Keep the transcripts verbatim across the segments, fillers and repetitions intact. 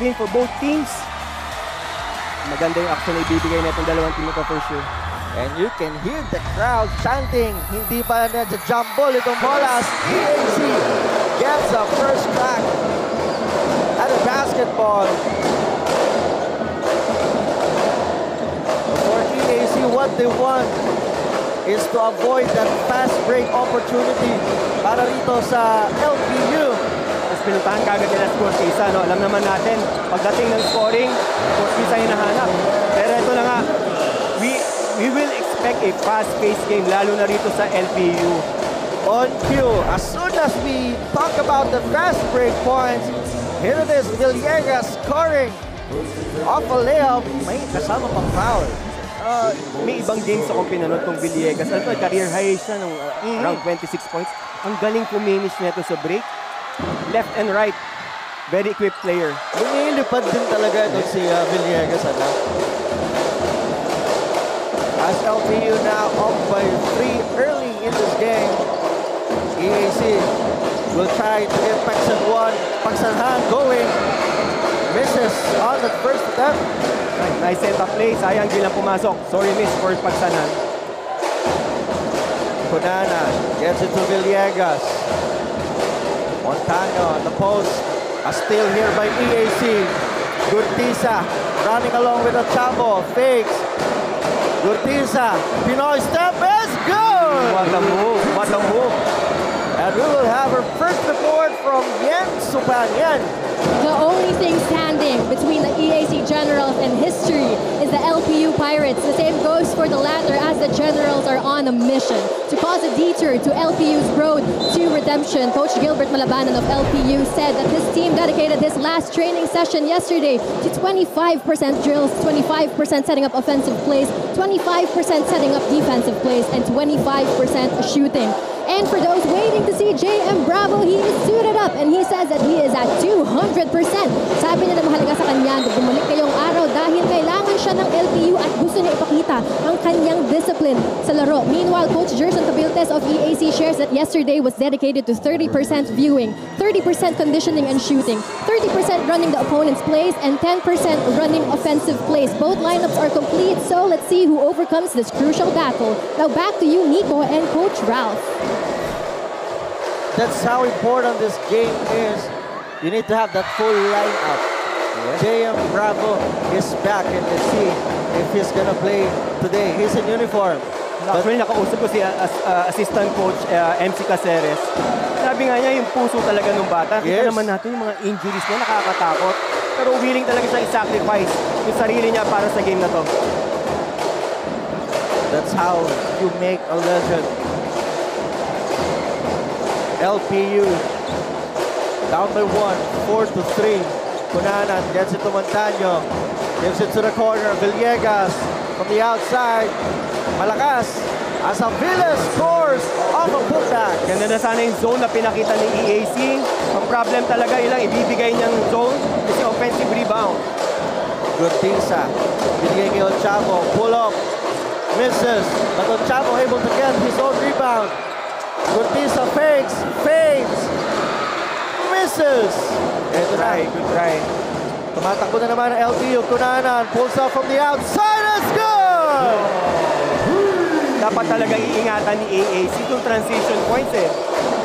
screen for both teams. Maganda yung action na ibibigay na itong dalawang team ito for sure. And you can hear the crowd chanting. Hindi pa na jump ball itong bolas. E A C gets a first crack at a basketball. For E A C, what they want is to avoid that fast break opportunity para rito sa L P U. Tapos pinuntahan kagad nila Gurtiza, no? Alam naman natin, pagdating ng scoring, Gurtiza yung nahanap. Pero ito na nga, we, we will expect a fast-paced game, lalo na rito sa L P U. On cue, as soon as we talk about the fast break points, here it is, Villegas scoring off a layup. May kasama pang foul. Uh, may ibang games ako pinanood kung Villegas. Alam mo, career high siya nung uh, mm-hmm. around twenty-six points. Ang galing kuminis nito sa break. Left and right. Very equipped player. Lumilipad din talaga ito si uh, Villegas. Ano? As L P U now up by three early in this game. E A C will try to get Pagsanghan. Pagsanghan going. Misses on the first attempt. Nice set of play. Sayang di lang pumasok. Sorry miss for Pagsanghan. Kunanan gets it to Villegas. Montaño on the post. A steal here by E A C. Gurtiza running along with Ochavo. Fakes. Gurtiza. Pinoy step is good! What a move. What a move. And we will have our first report from Yen Supan. Yen. The only thing standing between the E A C Generals and history is the L P U Pirates. The same goes for the latter, as the Generals are on a mission to cause a detour to L P U's road to redemption. Coach Gilbert Malabanan of L P U said that his team dedicated his last training session yesterday to twenty-five percent drills, twenty-five percent setting up offensive plays, twenty-five percent setting up defensive plays, and twenty-five percent shooting. And for those waiting to see J M. Bravo, he is suited up and he says that he is at two hundred percent. Sabi niya na mahalaga sa kanya na bumalik ngayong araw dahil kailangan siya ng L P U at gusto niya ipakita ang kanyang discipline sa laro. Meanwhile, Coach Jerson Tabiltes of E A C shares that yesterday was dedicated to thirty percent viewing, thirty percent conditioning and shooting, thirty percent running the opponent's plays, and ten percent running offensive plays. Both lineups are complete, so let's see who overcomes this crucial battle. Now back to you, Nico and Coach Ralph. That's how important this game is. You need to have that full lineup. Yes. J M. Bravo is back, and let's see if he's gonna play today. He's in uniform. Actually, nakausap ko si uh, uh, assistant coach uh, M C Caceres. Sabi nga niya, yung puso talaga ng bata. Yes. Kita naman natin yung mga injuries niya, nakakatakot. Pero willing talaga siya i-sacrifice yung sarili niya para sa game na to. That's how you make a legend. L P U down by one, four to three. Kunanan gets it to Montaño, gives it to the corner. Villegas from the outside. Malakas as Avila scores off a putback. Ganda na sana yung zone na pinakita ni E A C. Ang problem talaga ilang ibibigay niyang zone kasi offensive rebound. Gurtiza, binigay kay Ochavo, pull up, misses. But Ochavo able to get his own rebound. Gurtiza fakes, fades, misses. Good try, good try. Tumatakbo na naman ang L P U. Kunanan pulls up from the outside. It's good! Dapat talaga iingatan ni E A C yung transition points eh.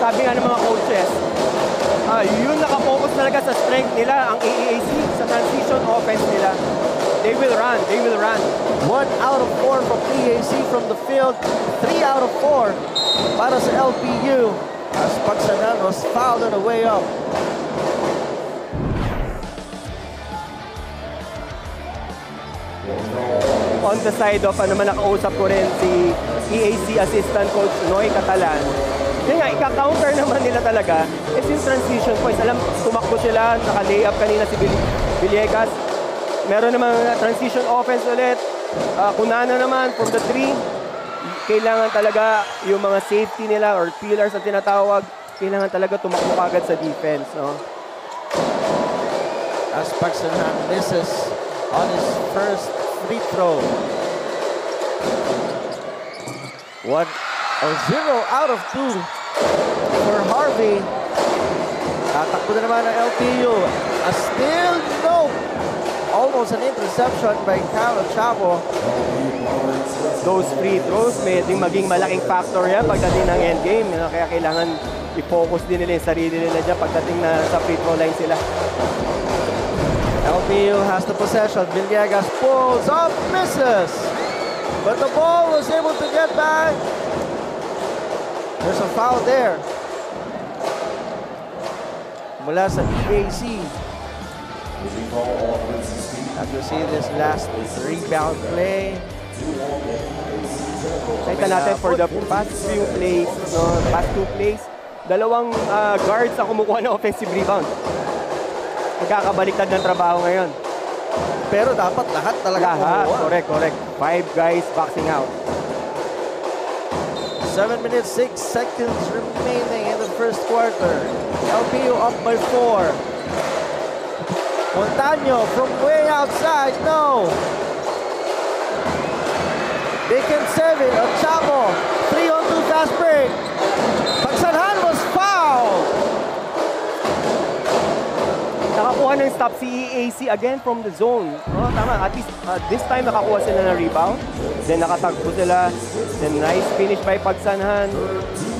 Sabi nga ng mga coaches, uh, yun nakafocus talaga sa strength nila, ang E A C, sa transition offense nila. They will run, they will run. One out of four from E A C from the field, three out of four para sa L P U as Pagsanghan was fouled on the way up. On the side of, ano man, nakausap ko rin si E A C assistant coach Noy Catalan. Yun nga, ika-counter naman nila talaga. It's yung transition points. Alam, tumakbo sila, naka-lay up kanina si Villegas. Meron naman transition offense ulit. Uh, Kunana naman from the three. Kailangan talaga yung mga safety nila or pillars na tinatawag, kailangan talaga tumakbo agad sa defense. No? As Pagsanghan misses on his first free throw. One or zero out of two for Harvey Tatakbo na naman ang L P U. A still no. Almost an interception by Carlos Chavo. Those free throws, medyo maging malaking factor yan pagdating ng endgame. Kaya kailangan i-focus din nila yung sarili nila dyan pagdating na sa free throw line sila. L P U has the possession. Villegas pulls up, misses. But the ball was able to get back. There's a foul there. Mula sa E A C. Have you seen this last rebound play? Kita natin for the past few plays, no, past two plays, dalawang uh, guards ang kumukuha ng offensive rebound. Magkakabaliktad ng trabaho ngayon. Pero dapat lahat talaga lahat. Correct, correct. Five guys boxing out. Seven minutes, six seconds remaining in the first quarter. L P U up by four. Montaño from way outside, no. They can save it. Ochavo, three on two fast break. Pagsanghan was fouled. Nakakuha ng stop si E A C again from the zone. Oh, tama. At least uh, this time nakakuha sila ng rebound. Then nakatagpo sila. Then nice finish by Pagsanghan.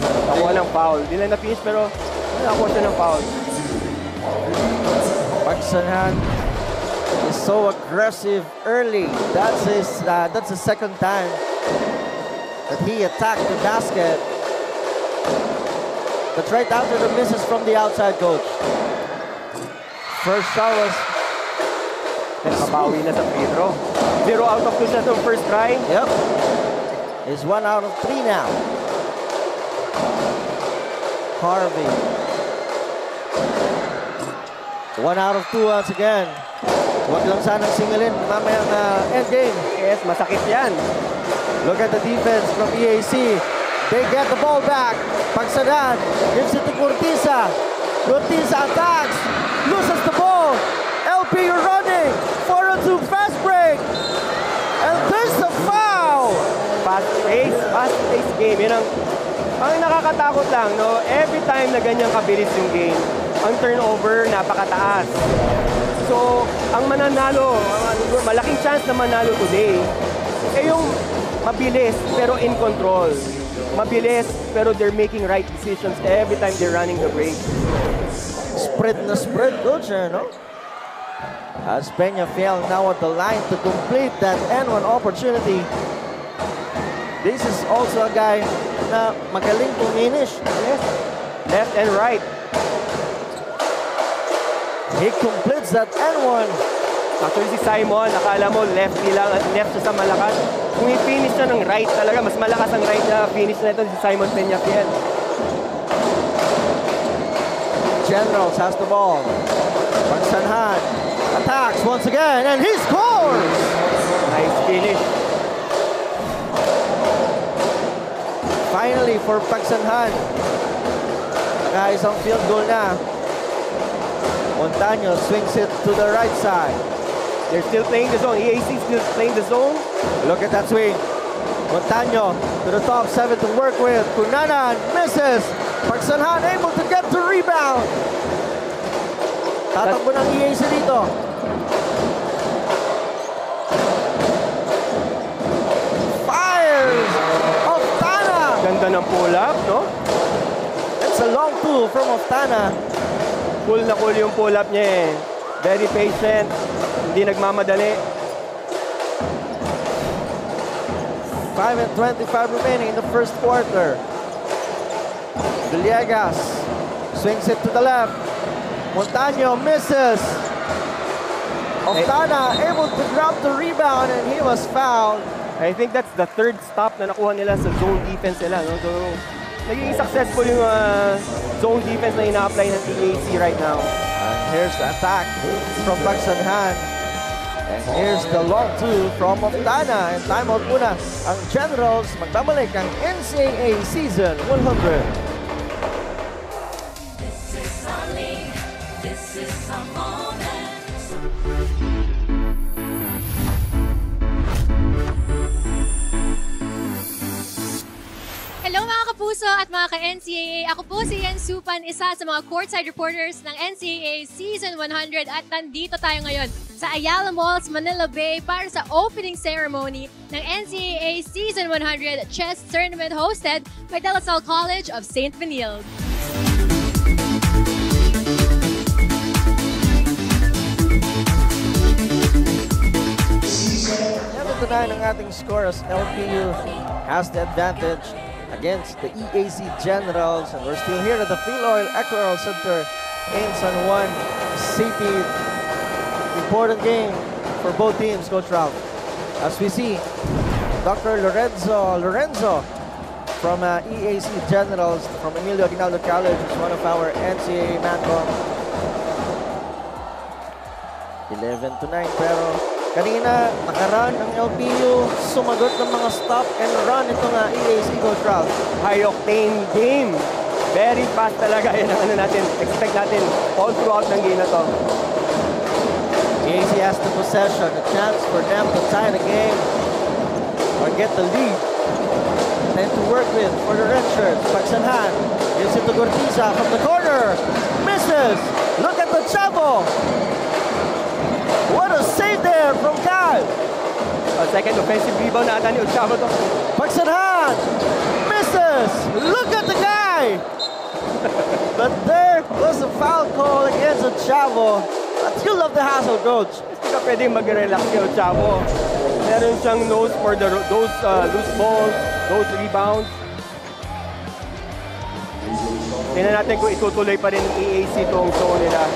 Nakakuha ng foul. Hindi lang na-finish pero nakakuha siya ng foul. Pagsanghan is so aggressive early. That's his. Uh, that's the second time that he attacked the basket. But right after the misses from the outside coach. First shot was. Nakabawi na sa free throw. Zero out of two sa first try. Yep. It's one out of three now. Harvey. One out of two once again. Huwag lang sanang singilin mamayang uh, endgame. Yes, masakit yan. Look at the defense from E A C. They get the ball back. Pagsanghan gives it to Gurtiza. Gurtiza attacks. Loses the ball. L P U running. four on two fast break. And there's the foul. Fast pace, fast pace game. Yan ang, ang nakakatakot lang, no? Every time na ganyang kabilis yung game, ang turnover napakataas. So, ang mananalo, malaking chance na manalo today, eh yung mabilis pero in control. Mabilis pero they're making right decisions every time they're running the break. Spread na spread, coach, eh, no? As Peñafiel now at the line to complete that N one opportunity. This is also a guy na magaling puminish. Yes. Left and right. He completes that N one. Actually, si Simon, nakala mo, left nilang, left siya sa malakas. Kung i-finish na ng right talaga, mas malakas ang right na finish na ito si Simon Peñapiel. Generals has the ball. Pagsanghan attacks once again, and he scores! Nice finish. Finally, for Pagsanghan. Guys, ang field goal na. Montaño swings it to the right side. They're still playing the zone. E A C still playing the zone. Look at that swing. Montaño to the top seven to work with. Kunanan misses. Pagsanghan able to get the rebound. Tatakbo ng E A C dito. Fires of Tana. Ganda ng pull-up, no? It's a long pull from Oftana. Cool na cool yung pull-up niya eh. Very patient. Hindi nagmamadali. five and twenty-five remaining in the first quarter. Villegas swings it to the left. Montaño misses. Oftana able to grab the rebound and he was fouled. I think that's the third stop na nakuha nila sa zone defense nila. No? So, naging successful yung uh, zone defense na ina-apply ng E A C right now. And here's the attack from Pagsanghan. And here's the long two from Oftana. And timeout muna ang Generals. Magbabalik ang N C A A Season one hundred. kapuso at mga ka-N C A A, ako po si Yen Supan, isa sa mga courtside reporters ng N C A A Season one hundred at nandito tayo ngayon sa Ayala Malls Manila Bay para sa opening ceremony ng N C A A Season one hundred Chess Tournament hosted by De La Salle College of Saint Benilde. seven to nine ang ating score as L P U has the advantage against the E A C Generals, and we're still here at the Field Oil Aquarole Center in San Juan City. Important game for both teams, Coach Ralph. As we see, Doctor Lorenzo Lorenzo from uh, E A C Generals from Emilio Aguinaldo College is one of our N C A A man-ball. eleven to nine, pero kanina, nakarun ang L P U, sumagot ng mga stop and run. Ito nga, E A C Coach Ralph. High-octane game. Very fast talaga. Yan ang ano natin. Expect natin all throughout ng game na to. E A C has the possession. A chance for them to tie the game or get the lead. And to work with for the redshirts. Pagsanghan gives it to Gurtiza from the corner. Misses! Look at the Chavo! What a save there from Kinal! A second offensive rebound na ata ni Ochavo to. Pagsanghan! Misses! Look at the guy! But there was a foul call against Ochavo. But you love the hassle, coach. Hindi ka pwedeng mag-relax si Ochavo. Meron siyang nose for the, those uh, loose balls, those rebounds. Tingnan natin kung itutuloy pa rin ng E A C itong show nila.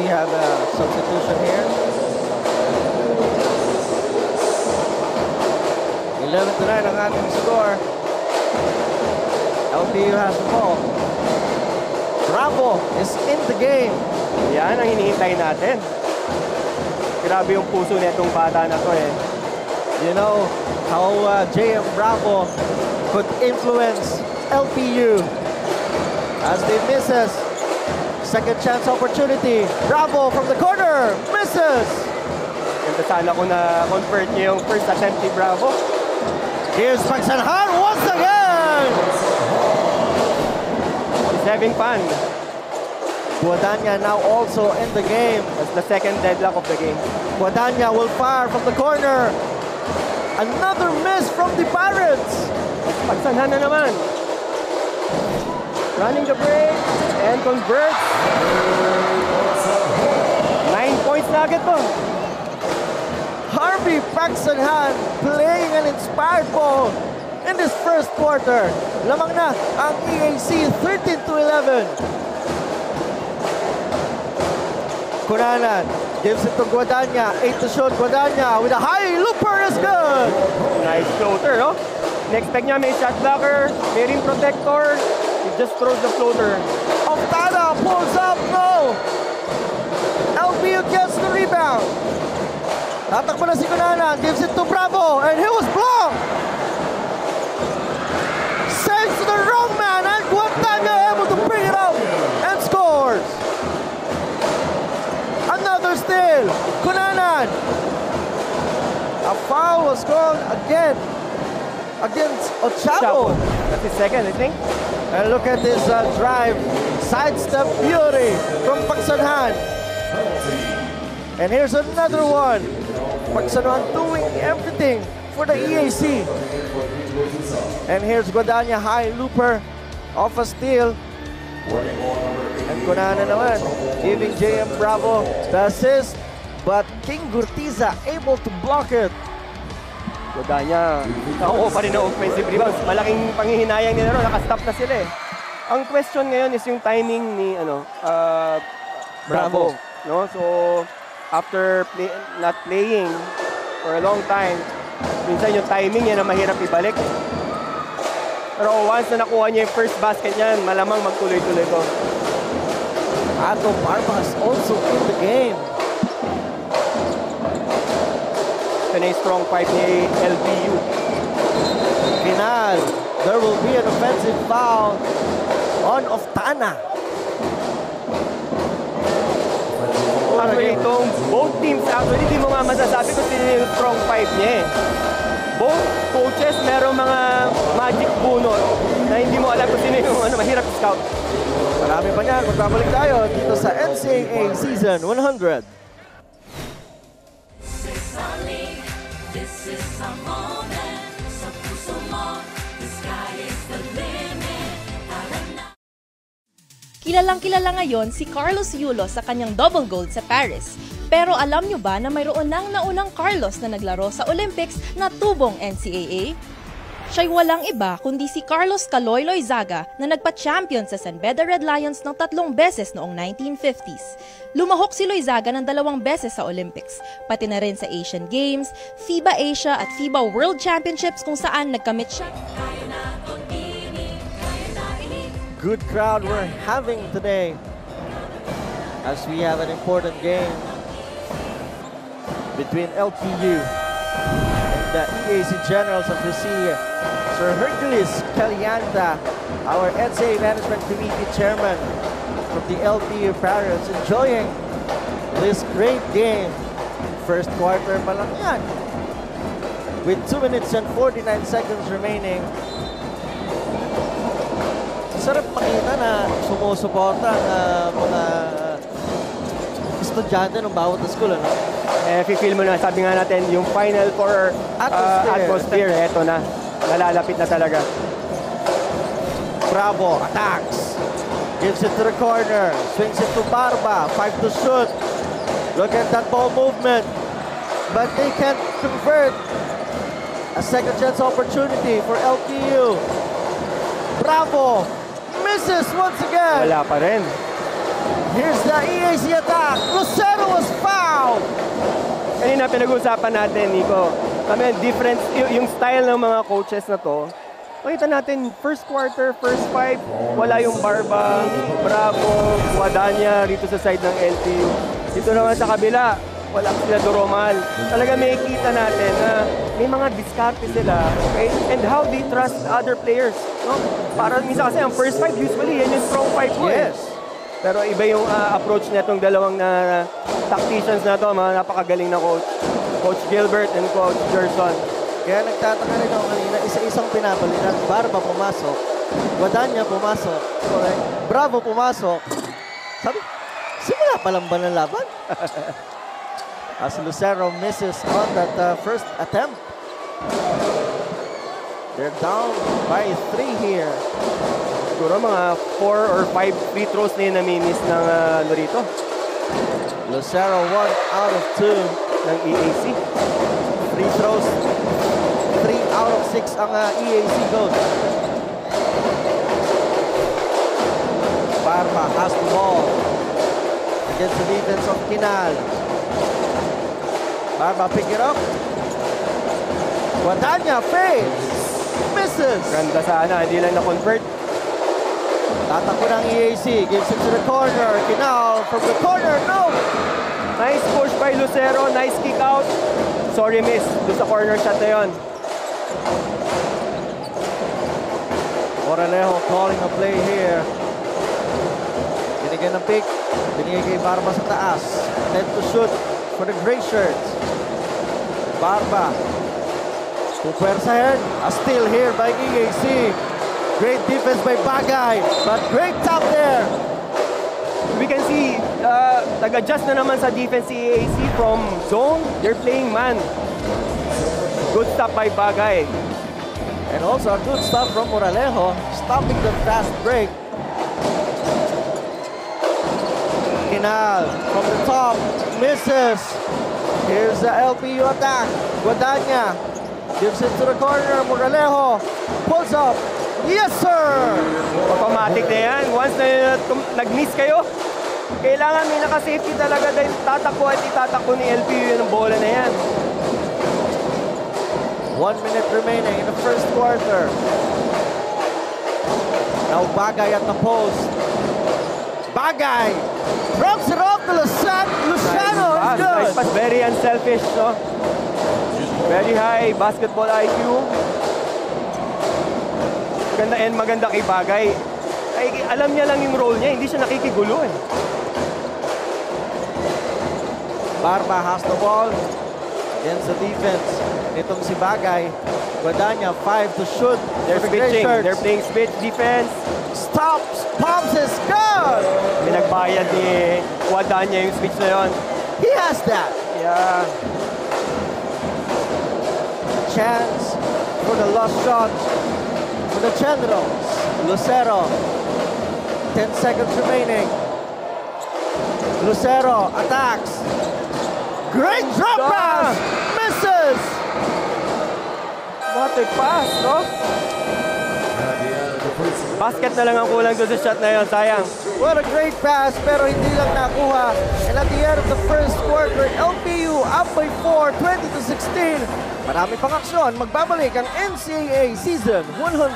We have a substitution here. eleven to nine ang ating score. L P U has the ball. Bravo is in the game. Yan ang hinihintay natin. Grabe yung puso nitong bata na to eh. You know how uh, J M Bravo could influence L P U as they misses. Second chance opportunity. Bravo from the corner. Misses. Ganda sana ko na convert niya yung first attempt ni Bravo. Here's Pagsanghan once again. He's having fun. Guadaña now also in the game. That's the second deadlock of the game. Guadaña will fire from the corner. Another miss from the Pirates. Pagsanghan na naman. Running the break and converts. Nine points na agad po. Harvey Pagsanghan playing an inspired ball in this first quarter. Lamang na ang E A C thirteen to eleven. Kunanan gives it to Guadaña. eight to shoot. Guadaña with a high looper is good. Nice floater, no? Next-pack niya may shot blocker, may rim protector. Just throws the floater. Octana pulls up, no! L P U gets the rebound. Tatakbo na si Kunanan, gives it to Bravo, and he was blocked! Saves to the wrong man, and Guadaña able to bring it up and scores! Another steal, Kunanan! A foul was called again against Ochavo. That's his second, I think. And look at this uh, drive, sidestep beauty from Pagsanghan. And here's another one. Pagsanghan doing everything for the E A C. And here's Guadaña high looper off a steal. And Kunanan naman giving J M Bravo the assist, but King Gurtiza able to block it. Guadaña, nakuha pa rin ng offensive rebounds. Malaking panghihinayang nila ron, nakastop na sila eh. Ang question ngayon is yung timing ni ano, uh, Bravo. Bravo. No? So, after play, not playing for a long time, minsan yung timing niya na mahirap ibalik. Pero once na nakuha niya yung first basket niyan, malamang magtuloy-tuloy ko. Atom Barba is also in the game. And a strong fight ni L P U. Kinal, there will be an offensive foul on Octana. Actually, itong both teams, actually, di mo nga masasabi kung sino yung strong fight niya eh. both coaches merong mga magic bunot na hindi mo alam kung sino yung ano, mahirap scout. Marami pa niya. Magbabalik tayo dito sa N C A A Season one hundred. Kilalang-kilala ngayon si Carlos Yulo sa kanyang double gold sa Paris. Pero alam nyo ba na mayroon ng naunang Carlos na naglaro sa Olympics na tubong N C A A? Siya'y walang iba kundi si Carlos Caloy Loyzaga na nagpa-champion sa San Beda Red Lions ng tatlong beses noong nineteen fifties. Lumahok si Loyzaga ng dalawang beses sa Olympics, pati na rin sa Asian Games, FIBA Asia at FIBA World Championships kung saan nagkamit siya. Good crowd we're having today as we have an important game between L P U and the E A C Generals of the Sea. Sir Hercules Calianta, our N C A A Management Committee Chairman from the L P U Paris, enjoying this great game. First quarter pa lang yan. With two minutes and forty-nine seconds remaining, sarap makita na sumusuporta ang uh, mga estudyante ng bawat school, ano? Eh, feel mo na, sabi nga natin, yung final for uh, atmosphere. atmosphere, eto na, nalalapit na talaga. Bravo, attacks, gives it to the corner, swings it to Barba, five to shoot. Look at that ball movement, but they can't convert. A second chance opportunity for L P U. Bravo! Misses once again. Wala pa rin. Here's the E A C attack. Lucero was fouled. Kanina pinag-usapan natin, Nico. Kami, difference yung style ng mga coaches na to. Makita natin, first quarter, first five, wala yung Barba, Bravo, Guadaña rito sa side ng L P U. Dito naman sa kabila, wala sila Doromal. Talaga may kita natin na may mga diskarte sila. Okay? And how they trust other players. No? Para minsan kasi ang first five usually yan yung strong five ko. Yes. Pero iba yung uh, approach niya itong dalawang na uh, tacticians na to, mga napakagaling na coach. Coach Gilbert and Coach Jerson. Kaya nagtataka rin ako kanina, isa-isang pinapalitan. Barba pumasok, Guadaña pumasok, correct? Bravo pumasok. Sabi, simula pa lang ba ng laban? As Lucero misses on that uh, first attempt. They're down by three here. Siguro mga four or five free throws na yun na minis ng uh, Lorito. Lucero one out of two ng E A C. Free throws. Three out of six ang uh, E A C goes. Barba has the ball against the defense of Kinal. Barba pick it up. Guadaña fades. Misses. Ganda sana, hindi lang na-convert. Tatakbo ng E A C, gives it to the corner. Kinal from the corner, no! Nice push by Lucero, nice kick out. Sorry miss, doon sa corner shot na yun. Moralejo calling a play here. Binigyan ng pick, binigyan kay Barba sa taas. Attempt to shoot for the gray shirts. Barba. Pupersa head, a steal here by E A C. Great defense by Bagay, but great top there. We can see, uh, nag-adjust na naman sa defense si E A C from zone. They're playing man. Good stop by Bagay. And also a good stop from Moralejo, stopping the fast break. Kinal from the top, misses. Here's the L P U attack, Guadaña. Gives it to the corner, Moralejo pulls up, yes sir! Automatic na yan, once na nag-miss kayo, kailangan may naka-safety talaga dahil tatakbo at itatakbo ni L P U yun ang bola na yan. One minute remaining in the first quarter. Now Bagay at the post. Bagay! Drops it off to Lucero, nice, nice pass, very unselfish, no? Very high basketball I Q. Ganda and maganda kay Bagay. Ay, alam niya lang yung role niya, hindi siya nakikigulo eh. Barba has the ball. Yan sa defense. Itong si Bagay. Guadaña, five to shoot. They're pitching. They're playing split defense. Stops. Pumps is good. Pinagbayad ni Guadaña yung switch na yun. He has that. Yeah. Chance for the lost shot for the Generals. Lucero. Ten seconds remaining. Lucero attacks. Great drop ah. pass! Misses! What a pass, no? Basket na lang ang kulang doon sa shot na yun, sayang. What a great pass, pero hindi lang nakuha. And at the end of the first quarter, L P U up by four, twenty to sixteen. Marami pang aksyon, magbabalik ang N C A A Season one hundred.